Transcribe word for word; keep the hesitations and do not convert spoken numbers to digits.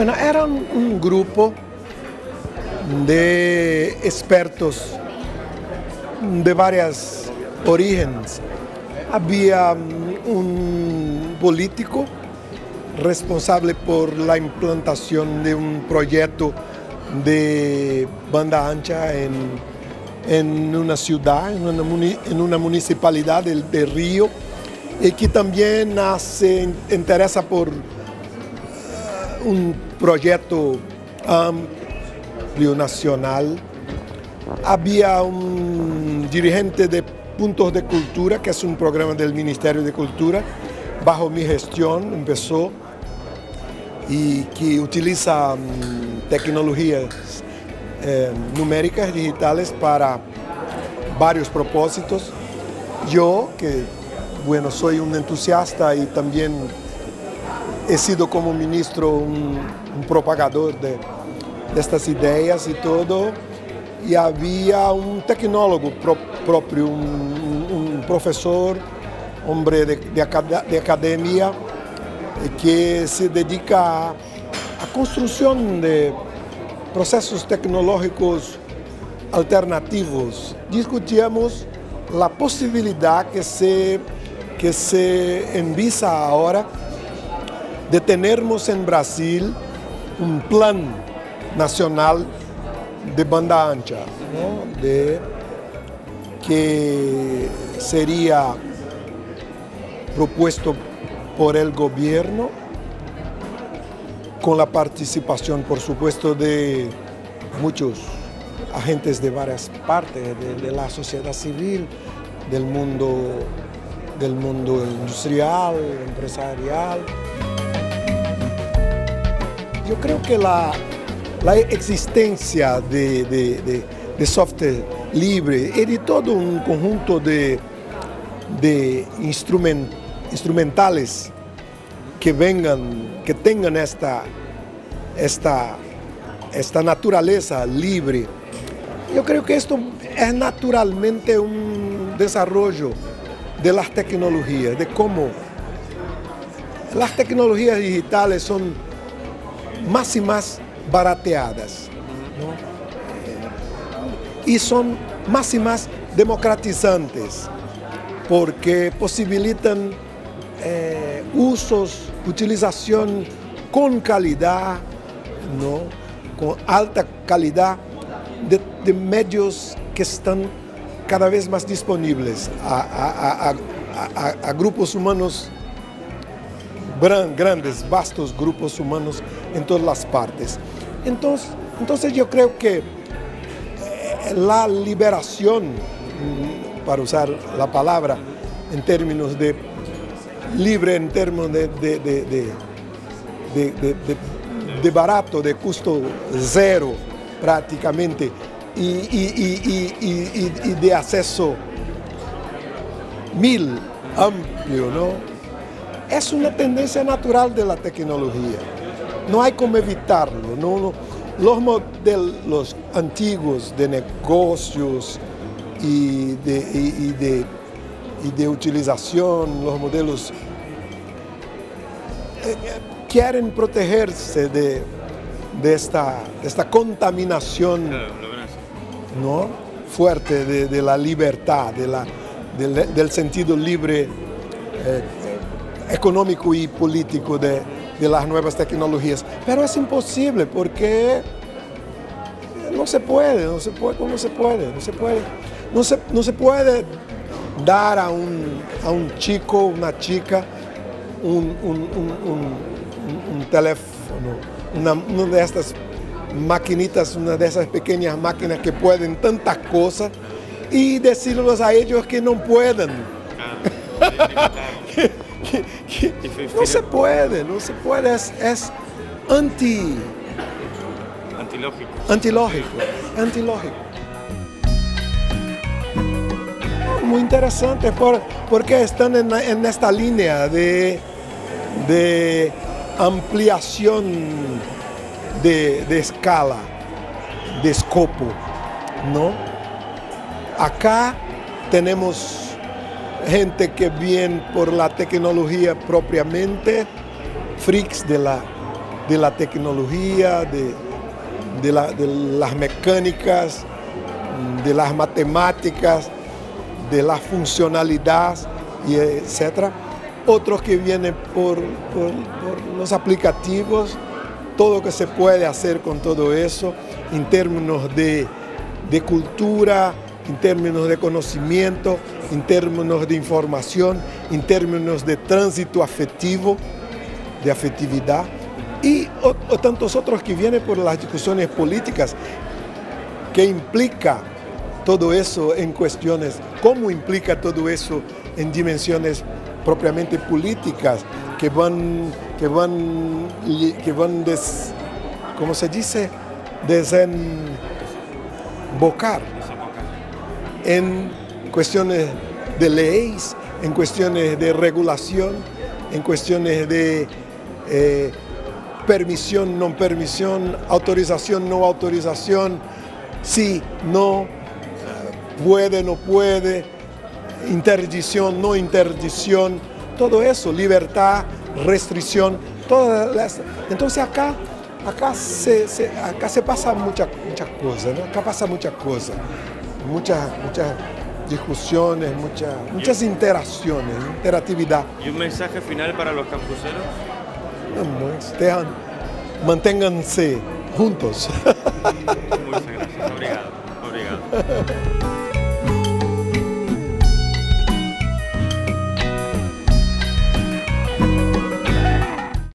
Bueno, era un, un grupo de expertos de varias orígenes. Había un político responsable por la implantación de un proyecto de banda ancha en, en una ciudad, en una, en una municipalidad de, de Río, y que también se interesa por uh, un proyecto amplio nacional. Había un dirigente de Puntos de Cultura, que es un programa del Ministerio de Cultura, bajo mi gestión empezó, y que utiliza um, tecnologías eh, numéricas digitales para varios propósitos. Yo, que bueno, soy un entusiasta y también he sido como ministro un, un propagador de, de estas ideas y todo, y había un tecnólogo pro, propio, un, un, un profesor, hombre de, de, de academia, que se dedica a, a construcción de procesos tecnológicos alternativos. Discutíamos la posibilidad que se, que se envisa ahora de tenermos en Brasil un plan nacional de banda ancha, ¿no? De, que sería propuesto por el gobierno, con la participación, por supuesto, de muchos agentes de varias partes, de, de la sociedad civil, del mundo, del mundo industrial, empresarial. Yo creo que la, la existencia de, de, de, de software libre y de todo un conjunto de, de instrumentos instrumentales que vengan, que tengan esta, esta, esta naturaleza libre. Yo creo que esto es naturalmente un desarrollo de las tecnologías, de cómo las tecnologías digitales son más y más barateadas, ¿no? Y son más y más democratizantes, porque posibilitan Eh, usos, utilización con calidad, ¿no? Con alta calidad de, de medios que están cada vez más disponibles a, a, a, a, a grupos humanos, gran, grandes, vastos grupos humanos en todas las partes. Entonces, entonces yo creo que la liberación, para usar la palabra en términos de libre, en términos de, de, de, de, de, de, de barato, de costo cero prácticamente, y, y, y, y, y, y de acceso mil, amplio, ¿no? Es una tendencia natural de la tecnología, no hay como evitarlo, ¿no? Los modelos antiguos de negocios y de... Y, y de y de utilización, los modelos eh, quieren protegerse de, de, esta, de esta contaminación, ¿no? Fuerte de, de la libertad, de la, de, del sentido libre eh, económico y político de, de las nuevas tecnologías. Pero es imposible, porque no se puede, no se puede, no se puede, no se puede, no se, no se puede dar a un, a un chico, una chica, un, un, un, un, un teléfono, una, una de estas maquinitas, una de esas pequeñas máquinas que pueden tantas cosas, y decirles a ellos que no pueden. Ah, que, que, que, no se puede, no se puede, es, es anti... Antilógico. Antilógico, antilógico. Muy interesante, por, porque están en, en esta línea de, de ampliación de, de escala, de escopo, ¿no? Acá tenemos gente que viene por la tecnología propiamente, freaks de la, de la tecnología, de, de, la, de las mecánicas, de las matemáticas, de la funcionalidad, y etcétera. Otros que vienen por, por, por los aplicativos, todo lo que se puede hacer con todo eso, en términos de, de cultura, en términos de conocimiento, en términos de información, en términos de tránsito afectivo, de afectividad, y o, o tantos otros que vienen por las discusiones políticas, que implica todo eso en cuestiones, cómo implica todo eso en dimensiones propiamente políticas, que van, que van, que van des, ¿cómo se dice? Desembocar en cuestiones de leyes, en cuestiones de regulación, en cuestiones de eh, permisión, no permisión, autorización, no autorización, sí, no, puede, no puede, interdicción, no interdicción, todo eso, libertad, restricción, todas las... Entonces acá, acá, se, se, acá se pasa muchas mucha cosas, ¿no? Acá pasa muchas cosas, muchas muchas discusiones, muchas muchas interacciones, interactividad. ¿Y un mensaje final para los campuseros? No, estén, manténganse juntos. Muchas gracias, obrigado, obrigado.